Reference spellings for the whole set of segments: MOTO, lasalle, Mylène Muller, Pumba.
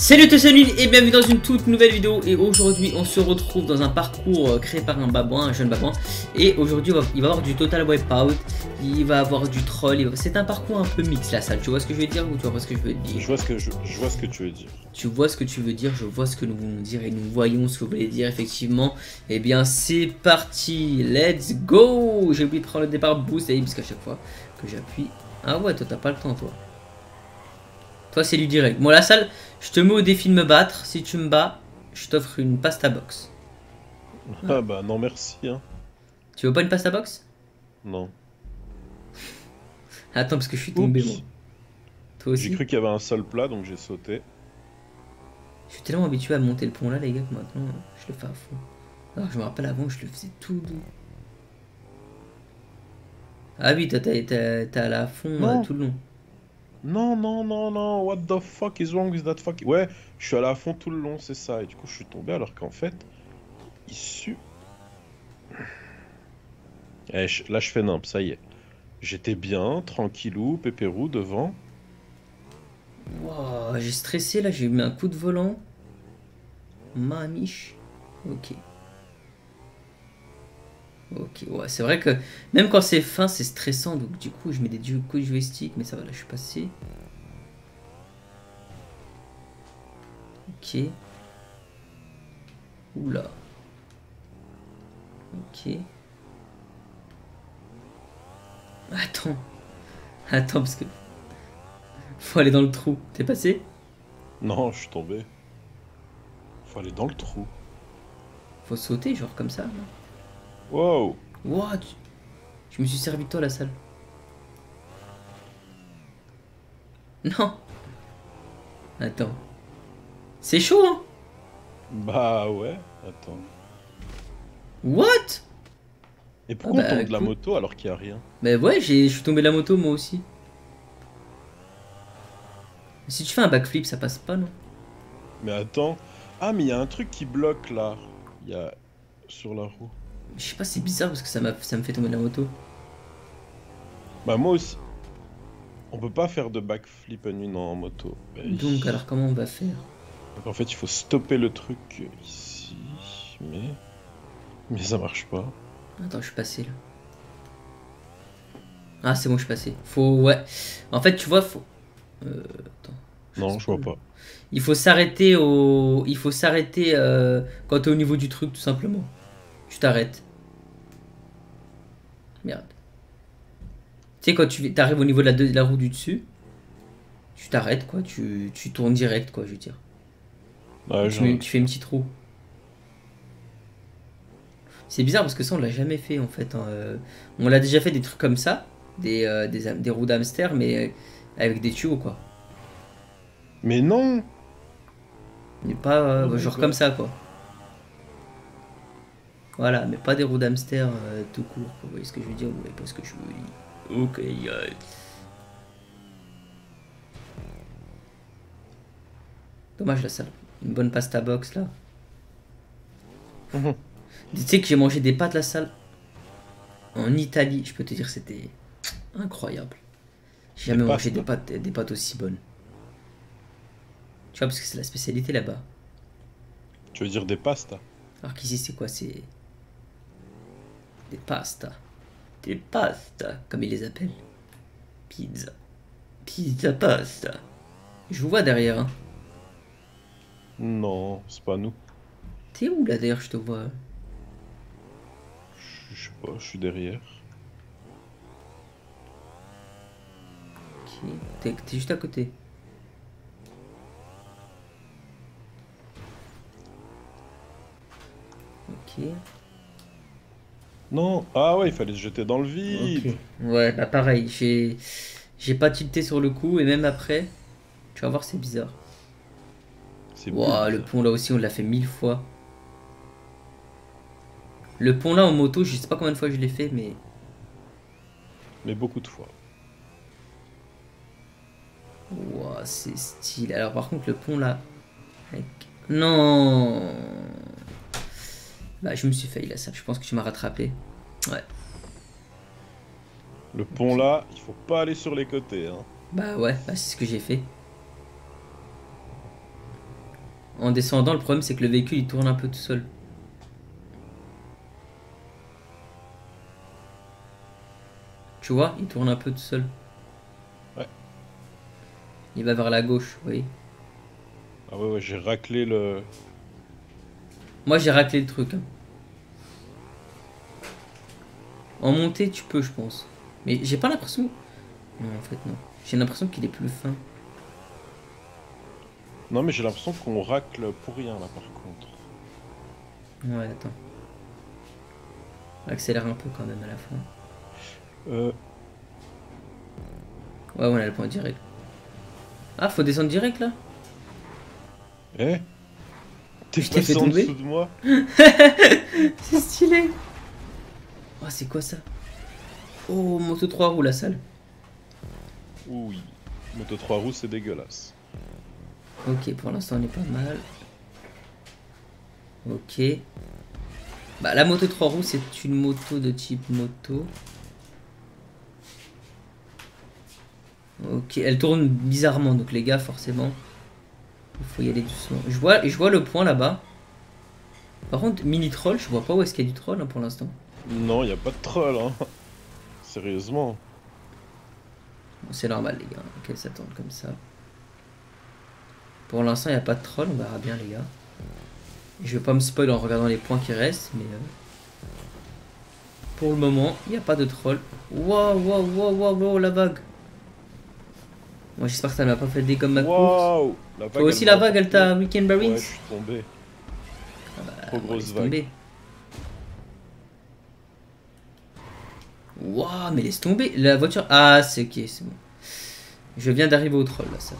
Salut tout le monde et bienvenue dans une toute nouvelle vidéo. Et aujourd'hui on se retrouve dans un parcours créé par un babouin, un jeune babouin. Et aujourd'hui il va y avoir du total wipeout, il va y avoir du troll, c'est un parcours un peu mix là, ça. Tu vois ce que je veux dire ou tu vois pas ce que je veux dire? Je vois ce que tu veux dire. Tu vois ce que tu veux dire, je vois ce que nous voulons dire et nous voyons ce que vous voulez dire effectivement. Et bien c'est parti, let's go. J'ai oublié de prendre le départ boost parce qu'à chaque fois que j'appuie... Ah ouais, toi t'as pas le temps toi. Toi c'est du direct. Moi la salle, je te mets au défi de me battre. Si tu me bats, je t'offre une pasta box. Ah ouais. Bah non merci hein. Tu veux pas une pasta box? Non. Attends parce que je suis tombé moi. Toi aussi. J'ai cru qu'il y avait un seul plat donc j'ai sauté. Je suis tellement habitué à monter le pont là les gars que maintenant je le fais à fond. Alors je me rappelle avant je le faisais tout doux. Ah oui toi t'as à la fond tout le long. Non, non, non, non, what the fuck is wrong with that fuck? Ouais, je suis allé à fond tout le long, c'est ça. Et du coup, je suis tombé alors qu'en fait, il sue. Eh, là, je fais nimp, ça y est. J'étais bien, tranquillou, pépérou, devant. Wow, j'ai stressé là, j'ai mis un coup de volant. Mamiche. Ok. Ok, ouais, c'est vrai que même quand c'est fin, c'est stressant. Donc, du coup, je mets des coups de joystick, mais ça va, là, je suis passé. Ok. Oula. Ok. Attends. Attends, parce que. Faut aller dans le trou. T'es passé? Non, je suis tombé. Faut aller dans le trou. Faut sauter, genre comme ça. Wow. What? Je me suis servi de toi la salle. Non. Attends. C'est chaud hein? Bah ouais, attends. What? Et pourquoi on tombe de la moto alors qu'il n'y a rien? Bah ouais, je suis tombé de la moto moi aussi. Si tu fais un backflip ça passe pas non? Mais attends. Ah mais il y a un truc qui bloque là. Il y a... sur la roue. Je sais pas, c'est bizarre parce que ça me fait tomber de la moto. Bah moi aussi. On peut pas faire de backflip à nu en moto. Donc alors comment on va faire? Donc, en fait il faut stopper le truc ici. Mais ça marche pas. Attends je suis passé là. Ah c'est bon je suis passé. Faut ouais. En fait tu vois faut... Attends. Non je vois pas. Il faut s'arrêter au... Il faut s'arrêter quand t'es au niveau du truc tout simplement. Tu t'arrêtes. Merde. Tu sais, quand tu arrives au niveau de la roue du dessus, tu t'arrêtes, quoi. Tu tournes direct, quoi, je veux dire. Ouais, tu fais une petite roue. C'est bizarre parce que ça, on l'a jamais fait, en fait. Hein. On l'a déjà fait des trucs comme ça, des roues d'hamster, mais avec des tuyaux, quoi. Mais non! Mais pas genre comme ça, quoi. Voilà, mais pas des roues d'hamster tout court, vous voyez ce que je veux dire, vous voyez pas ce que je veux dire. Ok, guys. Dommage la salle. Une bonne pasta box là. Tu sais que j'ai mangé des pâtes la salle en Italie, je peux te dire c'était incroyable. J'ai jamais mangé des pâtes aussi bonnes. Tu vois, parce que c'est la spécialité là-bas. Tu veux dire des pastas? Alors qu'ici c'est quoi? C'est... des pastas. Des pastas, comme ils les appellent. Pizza. Pizza pasta. Je vous vois derrière. Hein. Non, c'est pas nous. T'es où là derrière? Je te vois. Je sais pas, je suis derrière. Ok, t'es juste à côté. Ok. Non, ah ouais, il fallait se jeter dans le vide. Okay. Ouais, bah pareil, j'ai pas tilté sur le coup et même après, tu vas voir, c'est bizarre. C'est wow, le pont là aussi, on l'a fait 1000 fois. Le pont là en moto, je sais pas combien de fois je l'ai fait, mais. Mais beaucoup de fois. Wow, c'est stylé. Alors par contre, le pont là. Avec... Non. Bah, je me suis failli là, ça. Je pense que tu m'as rattrapé. Ouais. Le pont là, il faut pas aller sur les côtés. Hein. Bah ouais, bah, c'est ce que j'ai fait. En descendant, le problème c'est que le véhicule il tourne un peu tout seul. Tu vois, il tourne un peu tout seul. Ouais. Il va vers la gauche, oui. Ah ouais, ouais, j'ai raclé le... Moi j'ai raclé le truc. Hein. En montée, tu peux, je pense. Mais j'ai pas l'impression... Non, en fait, non. J'ai l'impression qu'il est plus fin. Non, mais j'ai l'impression qu'on racle pour rien, là, par contre. Ouais, attends. Accélère un peu, quand même, à la fin. Ouais, on a le point direct. Ah, faut descendre direct, là. Eh, t'es passé en dessous de moi. C'est stylé. Oh, c'est quoi, ça? Oh, moto 3 roues, lasalle. Oui, moto 3 roues, c'est dégueulasse. Ok, pour l'instant on est pas mal. Ok. Bah la moto 3 roues c'est une moto de type moto. Ok, elle tourne bizarrement donc les gars forcément. Il faut y aller doucement. Je vois le point là-bas. Par contre mini troll, je vois pas où est-ce qu'il y a du troll hein, pour l'instant. Non, il y a pas de troll hein. Sérieusement. Bon, c'est normal les gars, qu'elles s'attendent comme ça. Pour l'instant, il n'y a pas de troll, on verra bien, les gars. Je vais pas me spoil en regardant les points qui restent, mais... Pour le moment, il n'y a pas de troll. Waouh, waouh, waouh, waouh, wow, la vague. Moi, j'espère que ça ne m'a pas fait des comme ma course. Toi aussi, la vague, elle t'a weekend berries. Ouais, je suis tombé. Ah bah, trop grosse vague. Waouh, mais laisse tomber. La voiture... Ah, c'est ok, c'est bon. Je viens d'arriver au troll, là, ça.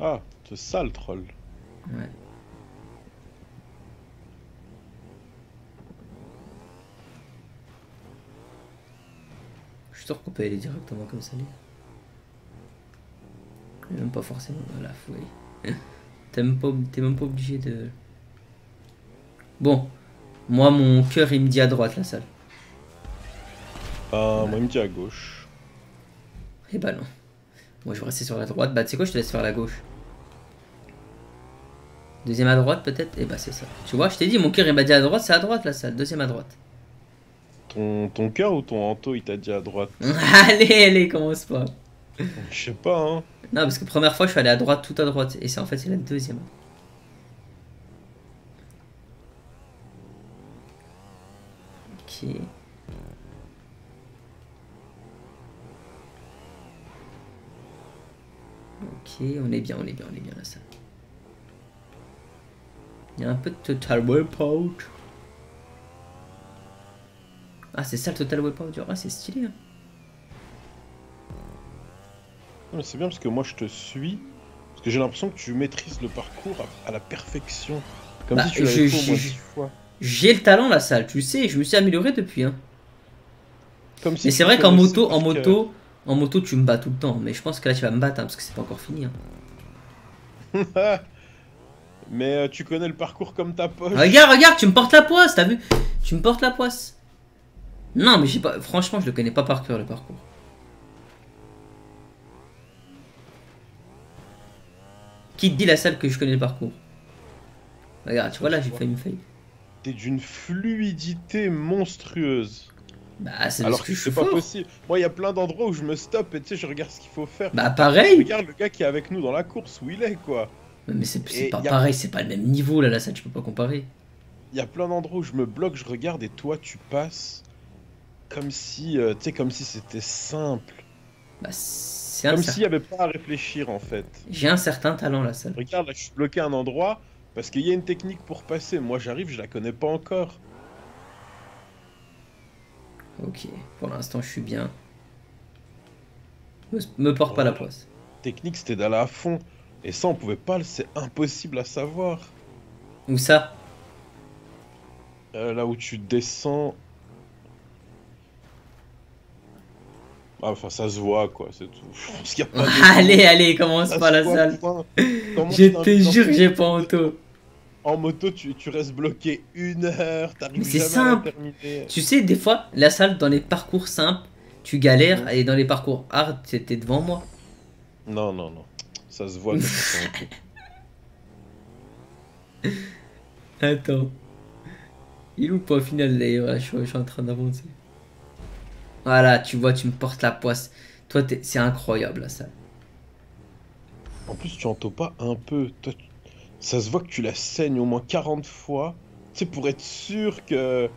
Ah, c'est ça le troll. Ouais. Je suis sûr qu'on peut aller directement comme ça, les... Même pas forcément à la fouille. T'es même pas obligé de... Bon. Moi, mon cœur, il me dit à droite, lasalle. Voilà. Moi, il me dit à gauche. Eh bah non. Moi, je vais rester sur la droite. Bah, tu sais quoi, je te laisse faire la gauche. Deuxième à droite, peut-être. Et eh bah, c'est ça. Tu vois, je t'ai dit, mon cœur, il m'a dit à droite, c'est à droite, lasalle. Deuxième à droite. Ton cœur ou ton hanto, il t'a dit à droite? Allez, allez, commence pas. Je sais pas, hein. Non, parce que première fois, je suis allé à droite, tout à droite. Et ça, en fait, c'est la deuxième. Ok. Ok, on est bien, on est bien, on est bien là, ça. Il y a un peu de total wipeout. Ah, c'est ça le total wipeout du rat, c'est stylé. Hein. Non, mais c'est bien parce que moi je te suis. Parce que j'ai l'impression que tu maîtrises le parcours à la perfection. Comme bah, si tu l'avais fait au moins 10 fois. J'ai le talent, lasalle, tu sais, je me suis amélioré depuis. Hein. Comme si mais c'est vrai qu'en moto, En moto, tu me bats tout le temps, mais je pense que là, tu vas me battre, hein, parce que c'est pas encore fini. Hein. Mais tu connais le parcours comme ta poche. Regarde, regarde, tu me portes la poisse, t'as vu? Tu me portes la poisse. Non, mais j'ai pas... Franchement, je le connais pas par cœur, le parcours. Qui te dit, lasalle, que je connais le parcours? Regarde, tu vois, là, j'ai failli me faillir. T'es d'une fluidité monstrueuse. Bah, c'est parce que je suis fort. Possible. Moi, il y a plein d'endroits où je me stoppe et tu sais, je regarde ce qu'il faut faire. Bah, pareil. Regarde le gars qui est avec nous dans la course, où il est, quoi. Mais c'est pas pareil, c'est pas le même niveau, là, ça, tu peux pas comparer. Il y a plein d'endroits où je me bloque, je regarde et toi, tu passes comme si, tu sais, comme si c'était simple. Bah, c'est comme s'il y avait pas à réfléchir, en fait. J'ai un certain talent, là, ça. Regarde, là, je suis bloqué à un endroit parce qu'il y a une technique pour passer. Moi, j'arrive, je la connais pas encore. Ok, pour l'instant je suis bien. Me porte pas la poisse. Technique c'était d'aller à fond. Et ça on pouvait pas, c'est impossible à savoir. Où ça? Là où tu descends. Ah, enfin ça se voit quoi, c'est tout. Je pense qu'il y a pas de... Allez, allez, commence pas, lasalle. Je te jure que j'ai pas honte. En moto, tu restes bloqué 1 heure, t'arrives jamais à terminer. Tu sais, des fois, lasalle, dans les parcours simples, tu galères, et dans les parcours hard, t'es devant moi. Non, non, non. Ça se voit. Attends. Il ou pas au final, d'ailleurs, je suis en train d'avancer. Voilà, tu vois, tu me portes la poisse. Toi, c'est incroyable, lasalle. En plus, tu en taux pas un peu. Toi, ça se voit que tu la saignes au moins 40 fois. Tu sais, pour être sûr que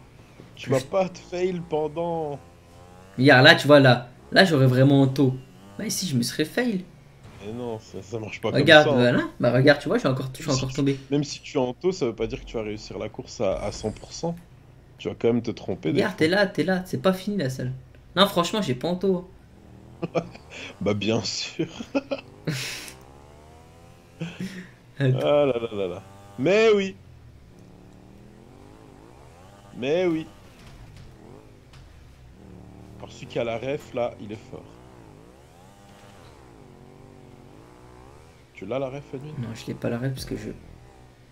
tu vas pas te fail pendant... Regarde, là, tu vois, là j'aurais vraiment en taux. Bah ici, je me serais fail. Mais non, ça marche pas comme ça. Regarde, hein. Bah regarde, tu vois, je suis encore tombé. Même si tu es en taux, ça veut pas dire que tu vas réussir la course à 100%. Tu vas quand même te tromper. Regarde, t'es là. C'est pas fini, lasalle. Non, franchement, j'ai pas en taux. Bah bien sûr. Attends. Ah là là là là. Mais oui. Mais oui. Alors celui qui a la ref là, il est fort. Tu l'as la ref, Edwin? Non, je l'ai pas la ref parce que je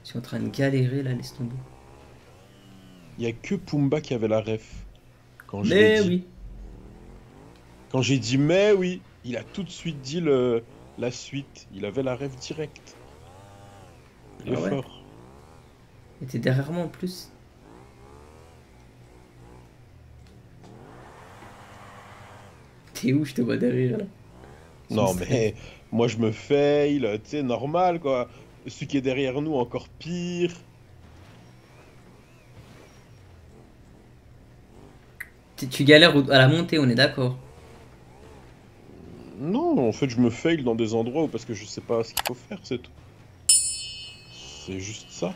suis en train de galérer là, laisse tomber. Il y a que Pumba qui avait la ref. Quand mais oui. Dit... Quand j'ai dit mais oui, il a tout de suite dit la suite. Il avait la ref directe. Il est fort. Et t'es derrière moi en plus. T'es où? Je te vois derrière là. Non mais moi je me fail, tu sais, normal quoi. Celui qui est derrière nous encore pire. Tu galères à la montée, on est d'accord? Non, en fait je me fail dans des endroits où parce que je sais pas ce qu'il faut faire, c'est tout. C'est juste ça.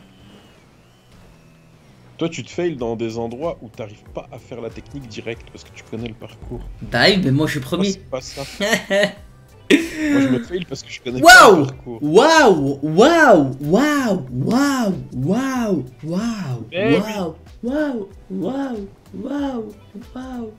Toi, tu te fails dans des endroits où t'arrives pas à faire la technique directe parce que tu connais le parcours. Bah oui, mais moi je suis premier. C'est pas ça. Moi je me fail parce que je connais pas le parcours. Waouh.